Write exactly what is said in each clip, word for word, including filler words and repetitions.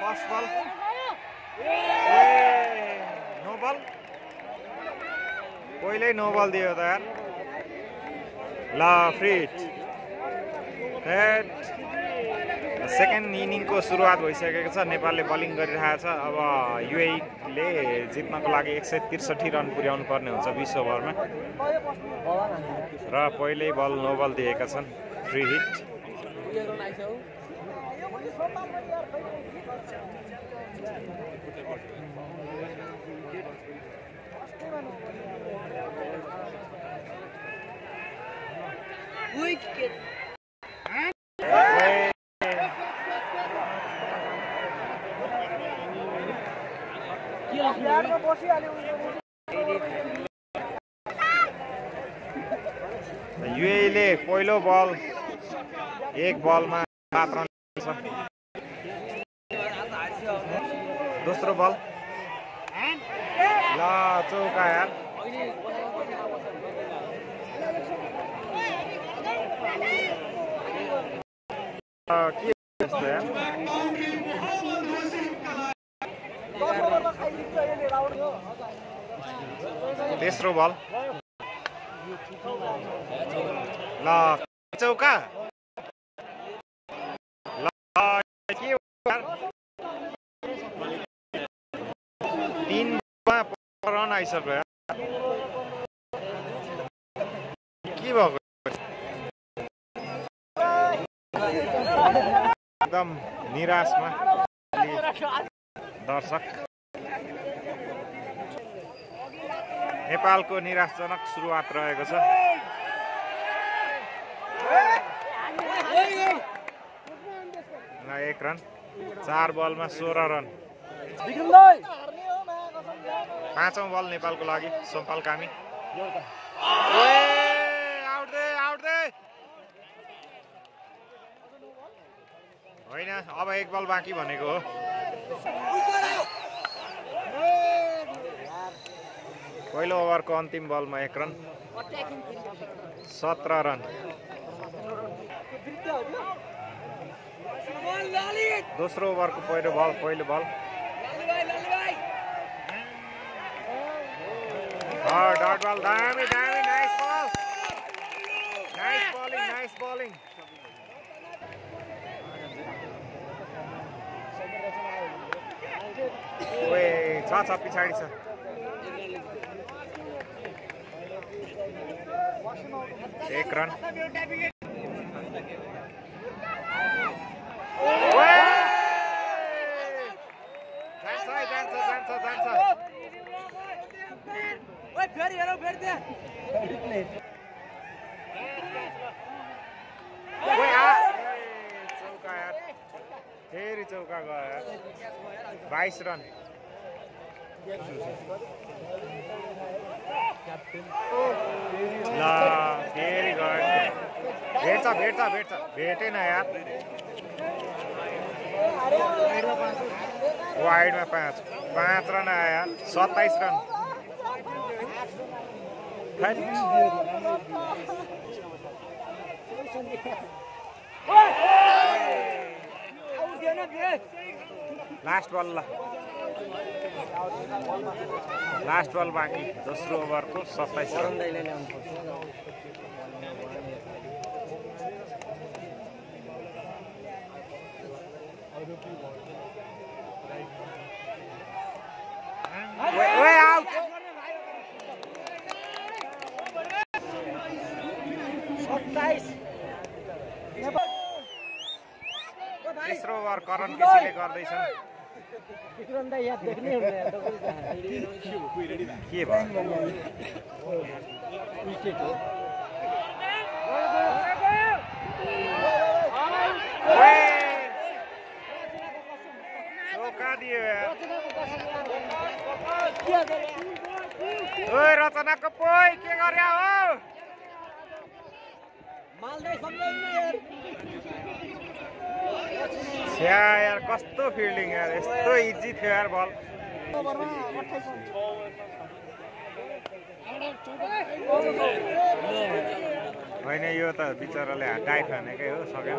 باص بال نو بال कोयले no ball दिया था यार लाफ्रीट दैट सेकेंड इनिंग को सुरुआत भइसकेको छ। नेपालले बलिङ गरिरहेछ। अब युएई ले जित्नको लागि एक सय त्रिसठी रन पुर्याउनु पर्ने हुन्छ बीस ओभरमा र पहिल्यै बल नो बल दिएका छन्। Free hit wicket U A E ले पहिलो बल एक बलमा सात रन छ। दोस्रो बल ल चौका यार। के यस्तो यार तेस्रो बल ल चौका ल के यार तीन रन आइसक्यो यार। के भएको एकदम निराशमा दर्शक नेपालको निराशजनक सुरुवात रहेको छ। एक रन चार बलमा सोह्र रन। पाँचौं बल नेपालको लागि सम्पाल कामी आउट दे आउट दे होइन अब एक बल बाँकी भनेको हो। पहिलो ओभरको अन्तिम बलमा एक रन सत्रह रन। दोस्रो ओभरको पहिलो बल पहिलो बल डट बल दामी दामी nice ball nice bowling nice bowling. छ छ पछाडि छ। एक रन जान्छ जान्छ जान्छ जान्छ। ओए फेरि हेरौ फेरि दे चौका यार फेरि चौका गयो। बाईस रन। ला फेरि गयो भेट्छ भेट्छ भेट्छ भेटेन यार। वाइडमा पाँच पाँच रन आयो यार। सत्ताईस रन। लास्ट बल ल लास्ट बल बाँकी दोस्रो ओभरको सत्ताईस रन। तेस्रो ओभर करण केसीले गर्दैछन्। रचना कपूर के गरे हो यार कस्तो फिल्डिङ यार यस्तो इजी थियो यार बल। होइन यो त बिचराले हटाइ खानेकै हो सकेन।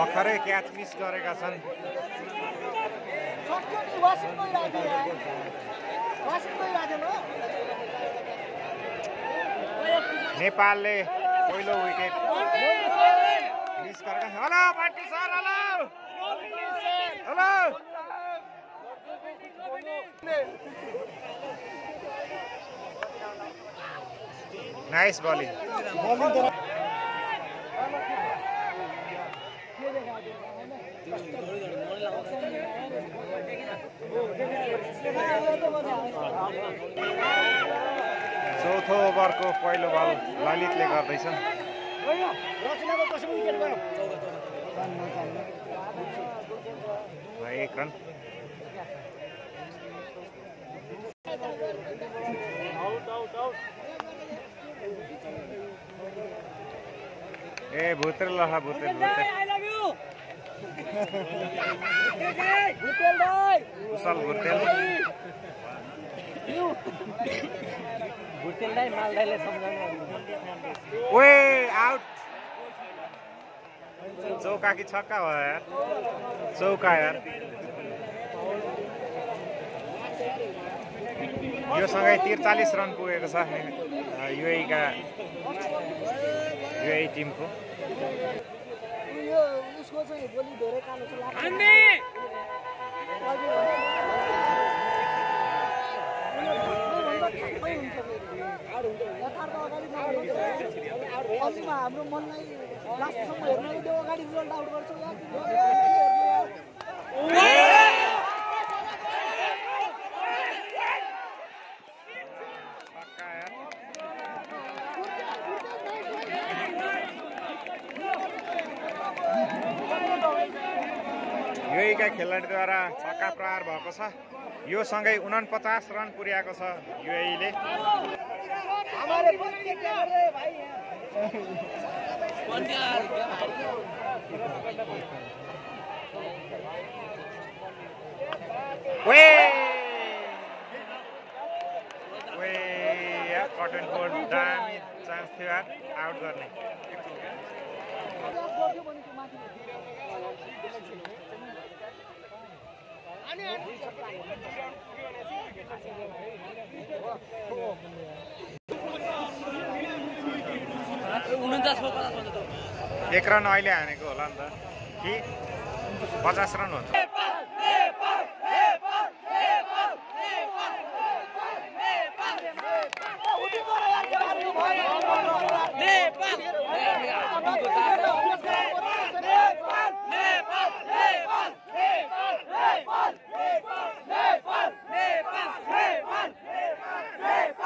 भर्खरै क्याच मिस गरेका छन् नेपालले पहिलो विकेट मिस गरेका छन् hello party sir hello hello nice bowling चौथो ओवर को पहिलो बल ललितले गर्दैछन् एक रन ए भुटेल लहा Bhurtel Bhurtel I love you Bhurtel भाइ कुशल भुटेल भुटेल भाइ मालदाइले सम्झाउनु ओए आउट चौका कि छक्का भयो यार चौका यार यो सँगै त्रिचालीस रन पुगेको छ यूएई का यूएई टीम को हाम्रो मनलाई लास्टसम्म हेर्नै दियो अगाडि रिजल्ट आउट गर्छौ यूएईका खेलाडीद्वारा छक्का प्रहार भएको छ यो सँगै उनन्पचास रन पुर्याएको छ यूएईले वे वे कटन बोर्ड दामी चान्स थियो आउट गर्ने एक रन अहिले हानेको होला नि त कि पचास रन हुन्छ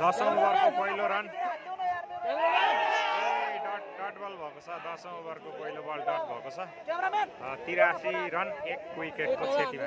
दसौं ओभरको पहिलो रन डट डट बल भएको छ। दसौं ओभरको पहिलो बल डट भएको छ। तिरासी रन एक विकेटको क्षतिमा।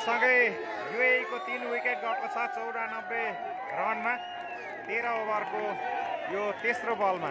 सँगै युएई को तीन विकेट गएको छ चौरानब्बे रनमा तेह्र ओभरको यो तेस्रो बलमा।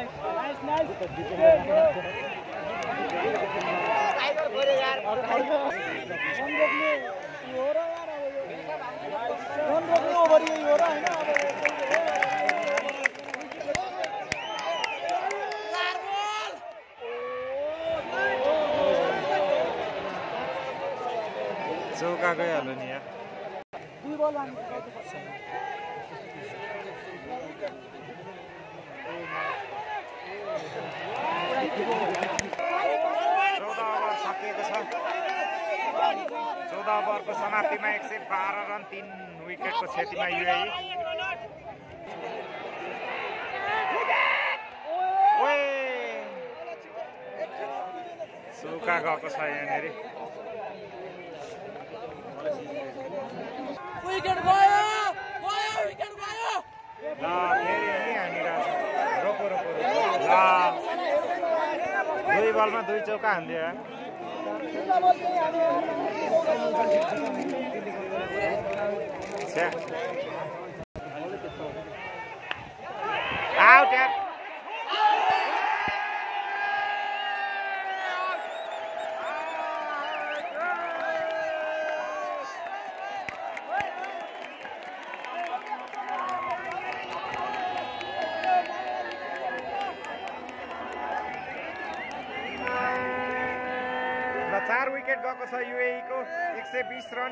चौका गयो हाल्नु नि यार दुई बल हामी कति पर्छ चौध ओभर सकिएको छ चौध ओभरको समाप्तिमा एक सय बाह्र रन तीन विकेटको क्षतिमा युएई ओए चौका गएको छ यहाँनेरि विकेट भयो भयो विकेट भयो ला फेरि अनि हामीरा रोको रोको ला दुई बलमा दुई चौका हान्दियो आउट यार चार विकेट गएको छ युएई को एक सय बीस रन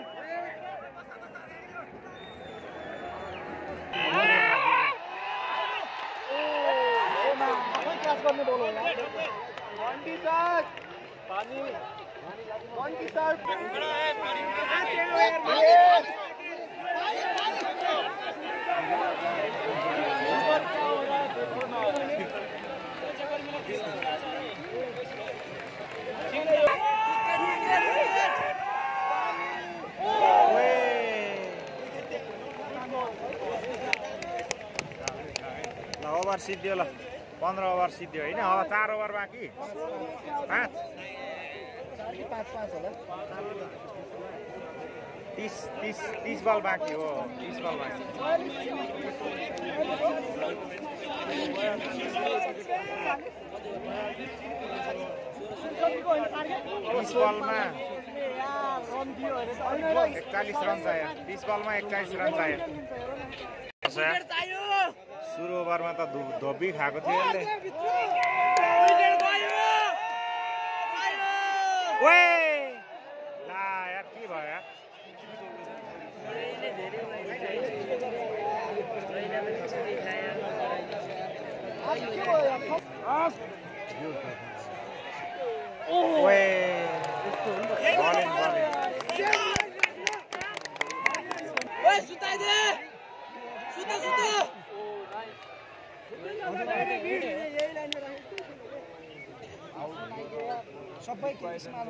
ओभर सिद्धियो ल पन्ध्र ओभर सिद्धियो हैन अब चार ओभर बाँकी पाँच तीस तीस तीस बल बाँकी हो तीस बल बाँकी तीस बलमा एकचालिस रन चाहियो तीस बलमा एकचालिस रन चाहियो सुरु ओभरमा त धोबी खाएको थियो यसले विकेट भयो भयो ओए ला यार के भयो यार यसले धेरै भयो सबै केसमा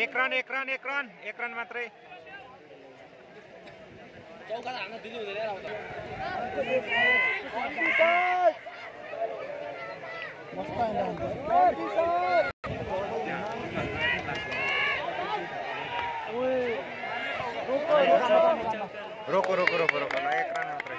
एक रन एक रन एक रन एक रन मात्र रोको रोको रोको रोको एक रन मात्र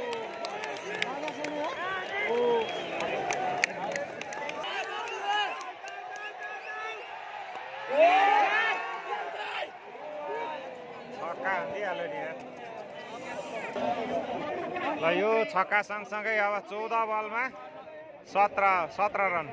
छक्का सँगसँगै अब चौदह बलमा सत्रह सत्रह रन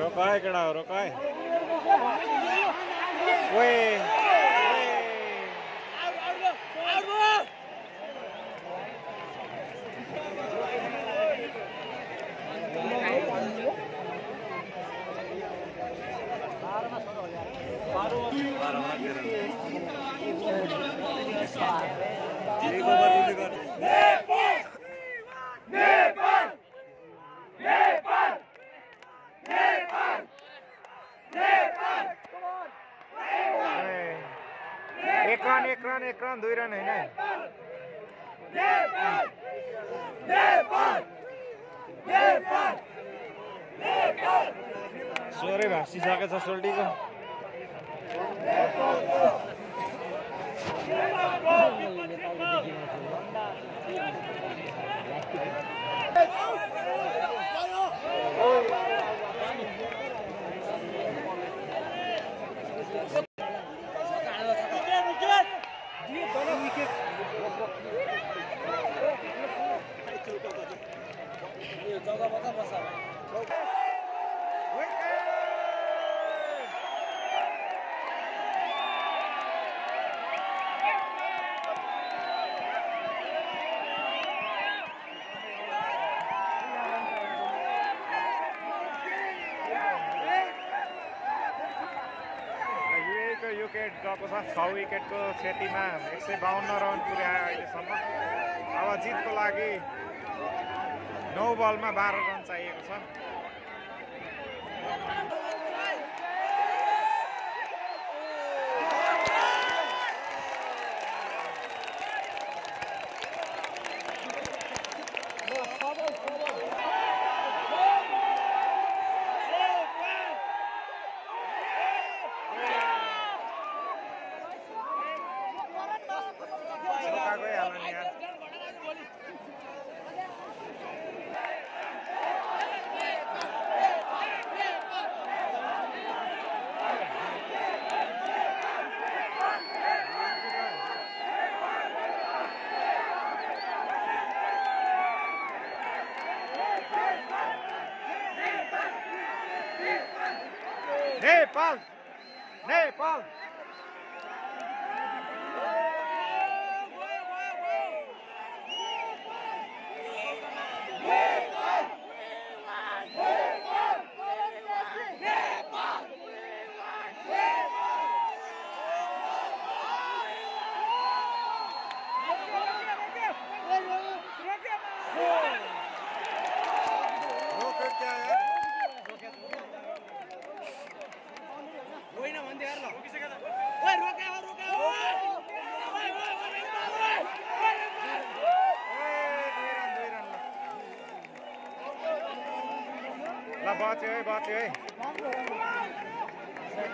रोकाए केड़ा रोकाए सोरे भाषिसकेछ सोल्टीको छ विकेट को क्षति में एक सौ बावन्न रन पुर्याए अहिलेसम्म। अब जीत को लगी नौ बल में बाह्र रन चाहिए। Nepal Nepal لا باتي اي باتي اي Last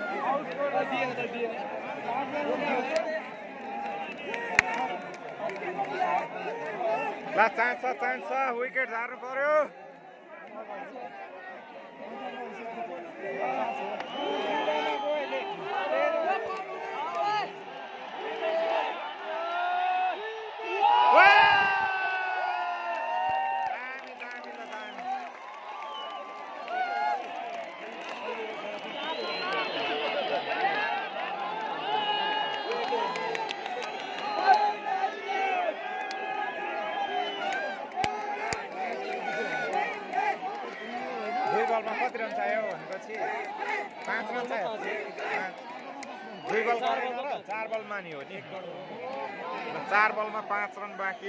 time, last time, sir. Wickets are for you. चार बलमा पाँच रन बाँकी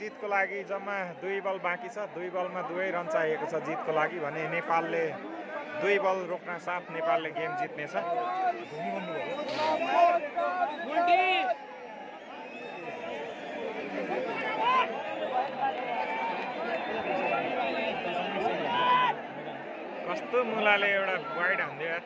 जीत को लागि जम्मा दुई बल बाँकी छ दुई बलमा दुवै रन चाहिएको छ जीत को लागि भने नेपालले दुई बल रोक्न साथ नेपालले गेम जित्ने छ कस्तो मुलाले एउटा वाइड हान्दै यार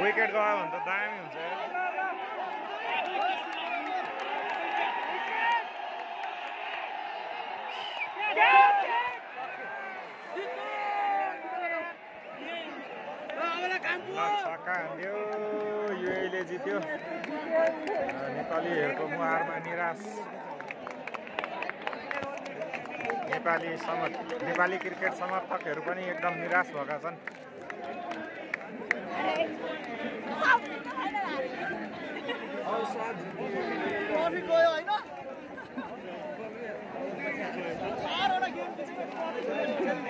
विकेट गयो भने त दामी हुन्छ छक्का हान्यो युएईले जित्यो नेपालीहरूको मुहारमा निराश नेपाली समर्थक नेपाली क्रिकेट समर्थकहरू पनि एकदम निराश भएका छन्